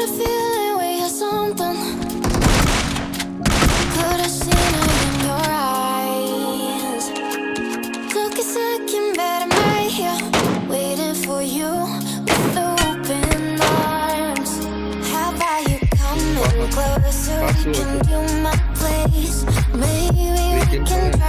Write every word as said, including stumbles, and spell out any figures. got a feeling we had something. Could have seen it in your eyes. Took a second, but I'm right here, waiting for you with open arms. How about you coming closer? We can do my place. Maybe we can.